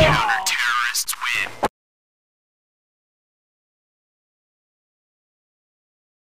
Yeah.